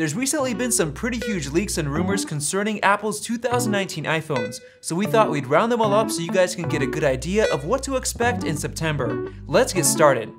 There's recently been some pretty huge leaks and rumors concerning Apple's 2019 iPhones, so we thought we'd round them all up so you guys can get a good idea of what to expect in September. Let's get started.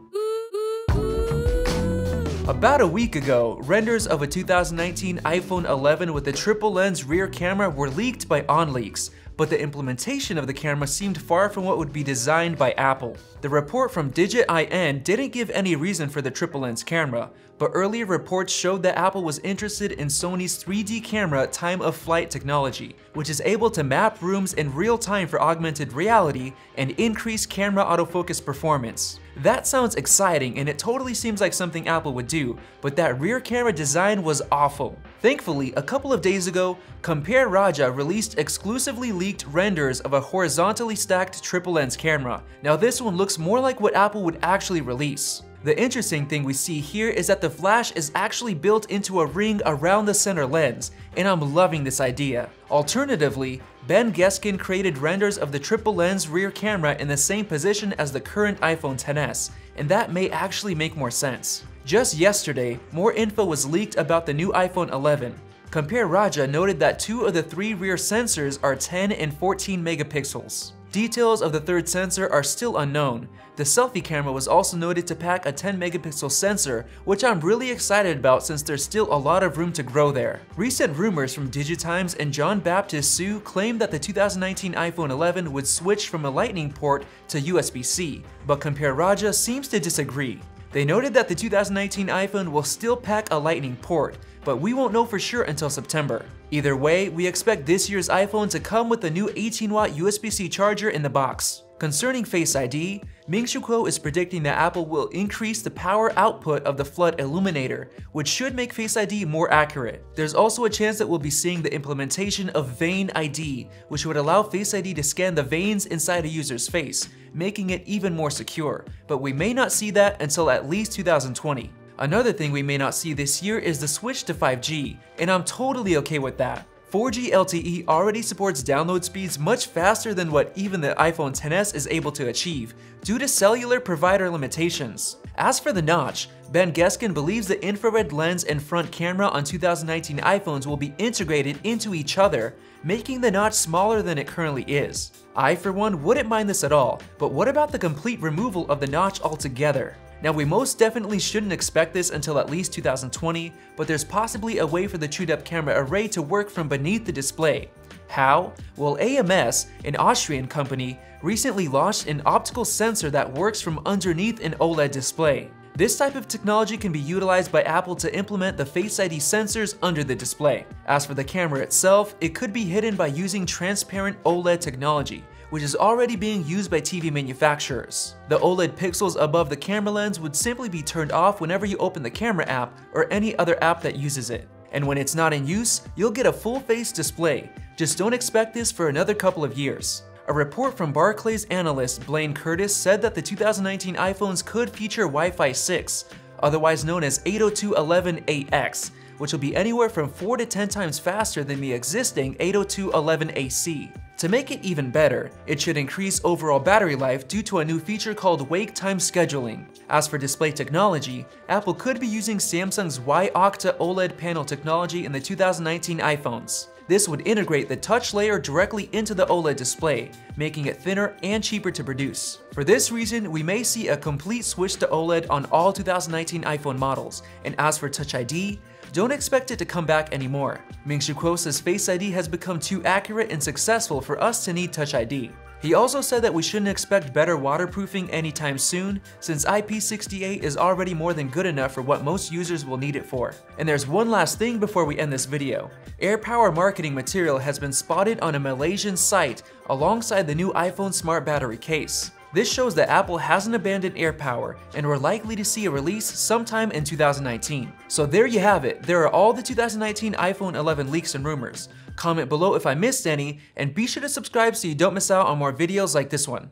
About a week ago, renders of a 2019 iPhone 11 with a triple lens rear camera were leaked by OnLeaks, but the implementation of the camera seemed far from what would be designed by Apple. The report from DigitIN didn't give any reason for the triple lens camera, but earlier reports showed that Apple was interested in Sony's 3D camera time-of-flight technology, which is able to map rooms in real time for augmented reality and increase camera autofocus performance. That sounds exciting and it totally seems like something Apple would do, but that rear camera design was awful. Thankfully, a couple of days ago, Compare Raja released exclusively leaked renders of a horizontally stacked triple lens camera. Now this one looks more like what Apple would actually release. The interesting thing we see here is that the flash is actually built into a ring around the center lens, and I'm loving this idea. Alternatively, Ben Geskin created renders of the triple lens rear camera in the same position as the current iPhone XS, and that may actually make more sense. Just yesterday, more info was leaked about the new iPhone 11. Compare Raja noted that two of the three rear sensors are 10 and 14 megapixels. Details of the third sensor are still unknown. The selfie camera was also noted to pack a 10 megapixel sensor, which I'm really excited about since there's still a lot of room to grow there. Recent rumors from DigiTimes and John Baptist Sue claimed that the 2019 iPhone 11 would switch from a Lightning port to USB-C, but Compare Raja seems to disagree. They noted that the 2019 iPhone will still pack a Lightning port, but we won't know for sure until September. Either way, we expect this year's iPhone to come with a new 18-watt USB-C charger in the box. Concerning Face ID, Ming-Chi Kuo is predicting that Apple will increase the power output of the flood illuminator, which should make Face ID more accurate. There's also a chance that we'll be seeing the implementation of Vein ID, which would allow Face ID to scan the veins inside a user's face, making it even more secure, but we may not see that until at least 2020. Another thing we may not see this year is the switch to 5G, and I'm totally okay with that. 4G LTE already supports download speeds much faster than what even the iPhone XS is able to achieve, due to cellular provider limitations. As for the notch, Ben Geskin believes the infrared lens and front camera on 2019 iPhones will be integrated into each other, making the notch smaller than it currently is. I, for one, wouldn't mind this at all, but what about the complete removal of the notch altogether? Now, we most definitely shouldn't expect this until at least 2020, but there's possibly a way for the chewed-up camera array to work from beneath the display. How? Well, AMS, an Austrian company, recently launched an optical sensor that works from underneath an OLED display. This type of technology can be utilized by Apple to implement the Face ID sensors under the display. As for the camera itself, it could be hidden by using transparent OLED technology, which is already being used by TV manufacturers. The OLED pixels above the camera lens would simply be turned off whenever you open the camera app or any other app that uses it. And when it's not in use, you'll get a full face display. Just don't expect this for another couple of years. A report from Barclays analyst Blaine Curtis said that the 2019 iPhones could feature Wi-Fi 6, otherwise known as 802.11ax, which will be anywhere from 4 to 10 times faster than the existing 802.11ac. To make it even better, it should increase overall battery life due to a new feature called wake time scheduling. As for display technology, Apple could be using Samsung's Y-Octa OLED panel technology in the 2019 iPhones. This would integrate the touch layer directly into the OLED display, making it thinner and cheaper to produce. For this reason, we may see a complete switch to OLED on all 2019 iPhone models, and as for Touch ID, don't expect it to come back anymore. Ming-Chi Kuo says Face ID has become too accurate and successful for us to need Touch ID. He also said that we shouldn't expect better waterproofing anytime soon, since IP68 is already more than good enough for what most users will need it for. And there's one last thing before we end this video. AirPower marketing material has been spotted on a Malaysian site alongside the new iPhone Smart Battery case. This shows that Apple hasn't abandoned AirPower, and we're likely to see a release sometime in 2019. So there you have it, there are all the 2019 iPhone 11 leaks and rumors. Comment below if I missed any, and be sure to subscribe so you don't miss out on more videos like this one.